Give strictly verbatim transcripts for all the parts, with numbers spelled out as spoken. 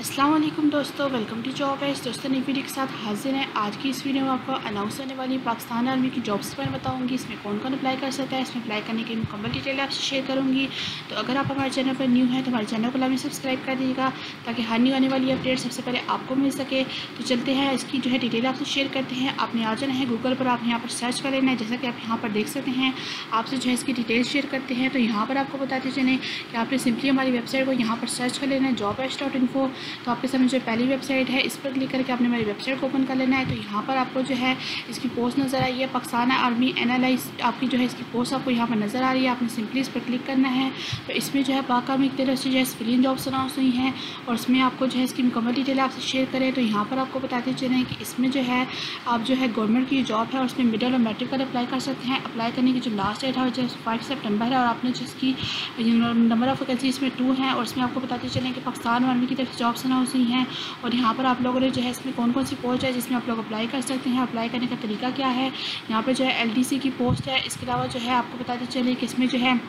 अस्सलाम वालेकुम दोस्तों, वेलकम टू जॉब एस। दोस्तों नई वीडियो के साथ हाजिर हैं। आज की इस वीडियो में आपको अनाउंस होने वाली पाकिस्तान आर्मी की जॉब्स पर बताऊंगी, इसमें कौन कौन अप्लाई कर सकता है, इसमें अप्लाई करने की मुकम्मल डिटेल आपसे शेयर करूंगी। तो अगर आप हमारे चैनल पर न्यू हैं तो हमारे चैनल को लाइक सब्सक्राइब कर दीजिएगा ताकि हर न्यू आने वाली अपडेट सबसे पहले आपको मिल सके। तो चलते हैं, इसकी जो है डिटेल आपसे शेयर करते हैं। आपने आ जाना है गूगल पर, आपने यहाँ पर सर्च कर लेना है, जैसा कि आप यहाँ पर देख सकते हैं। आपसे जो है इसकी डिटेल शेयर करते हैं। तो यहाँ पर आपको बताते चलें कि आपने सिंपली हमारी वेबसाइट को यहाँ पर सर्च कर लेना है, जॉब एस डॉट इन्फो। तो आपके सामने जो पहली वेबसाइट है इस पर क्लिक करके आपने हमारी वेबसाइट को ओपन कर लेना है। तो यहाँ पर आपको जो है इसकी पोस्ट नज़र आई है, Pakistan army N L I आपकी जो है इसकी पोस्ट आपको यहाँ पर नज़र आ रही है। आपने सिंपली इस पर क्लिक करना है। तो इसमें जो है पाक आर्मी की तरह से जो है सिविलियन जॉब्स अनाउंस हुई हैं और इसमें आपको जो है इसकी मुकम्मल डिटेल आपसे शेयर करें। तो यहाँ पर आपको बताते चलें कि इसमें जो है आप जो है गवर्नमेंट की जॉब है और उसमें मिडल और मेट्रिकल अप्लाई कर सकते हैं। अप्लाई करने की जो लास्ट डेट है जो फाइव सेप्टेम्बर है और आपने जिसकी नंबर ऑफ वैकेंसी इसमें टू है। और इसमें आपको बताते चलें कि पाकिस्तान आर्मी की तरफ जॉब्स अनाउंस हुई हैं और यहाँ पर आप लोगों ने जो है इसमें कौन कौन सी पोस्ट है जिसमें आप लोग अप्लाई कर सकते हैं, अप्लाई करने का तरीका क्या है। यहाँ पर जो है एल डी सी की पोस्ट है। इसके अलावा जो है आपको बताते चले कि इसमें जो है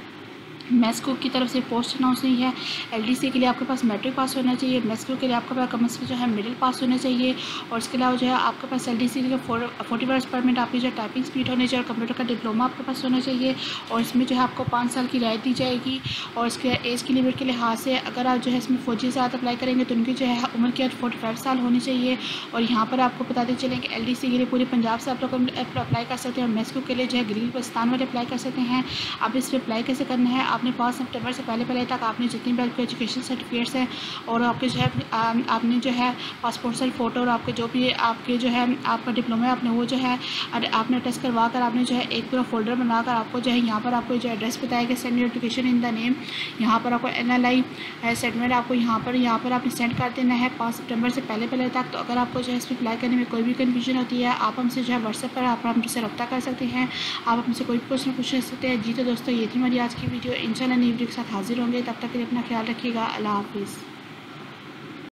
मैस्को की तरफ से पोस्ट अनाउंस हुई है। एल डी सी के लिए आपके पास मैट्रिक पास होना चाहिए, मैस्को के लिए आपके पास कम से कम जो है मिडिल पास होना चाहिए। और इसके अलावा जो है आपके पास एल डी सी के लिए फोर्टी परसेंट परमिट आपकी जो टाइपिंग स्पीड होनी चाहिए और कंप्यूटर का डिप्लोमा आपके पास होना चाहिए। और इसमें जो है आपको पाँच साल की रायत दी जाएगी। और इसके एज की लिमिट के लिहाज से अगर आप जो है इसमें फौजी साथ अप्लाई करेंगे तो उनकी जो है उम्र की फोर्टी फाइव साल होनी चाहिए। और यहाँ पर आपको बताते चलें कि एल डी सी के लिए पूरे पंजाब से आप लोग अप्लाई कर सकते हैं और मैस्को के लिए जो है ग्रीन पाकिस्तान वाले अप्लाई कर सकते हैं। आप इस पर अप्लाई कैसे करना है, आपने पाँच सितंबर से पहले पहले तक आपने जितनी भी आपके एजुकेशन सर्टिफिकेट्स हैं और आपके जो है आपने जो है पासपोर्ट साइज फ़ोटो और आपके जो भी आपके जो है आपका डिप्लोमा है आपने वो जो है आपने अटेस्ट करवा कर आपने जो है एक पूरा फोल्डर बनाकर आपको जो है यहाँ पर आपको जो एड्रेस बताया गया send notification in the name, यहाँ पर आपको एन एल आई सेटमेंट आपको यहाँ पर यहाँ पर आपने सेंड कर देना है पाँच सितंबर से पहले पहले तक। तो अगर आपको जो है इसमें अप्लाई करने में कोई भी कन्फ्यूजन होती है आप हमसे जो है व्हाट्सएप पर आप हमसे रब्ता कर सकते हैं, आप हमसे कोई भी क्वेश्चन पूछ सकते हैं। जी तो दोस्तों ये थी हमारी आज की वीडियो। इंशाल्लाह नई वीडियो के साथ हाजिर होंगे, तब तक के लिए अपना ख्याल रखिएगा। अल्लाह हाफिज़।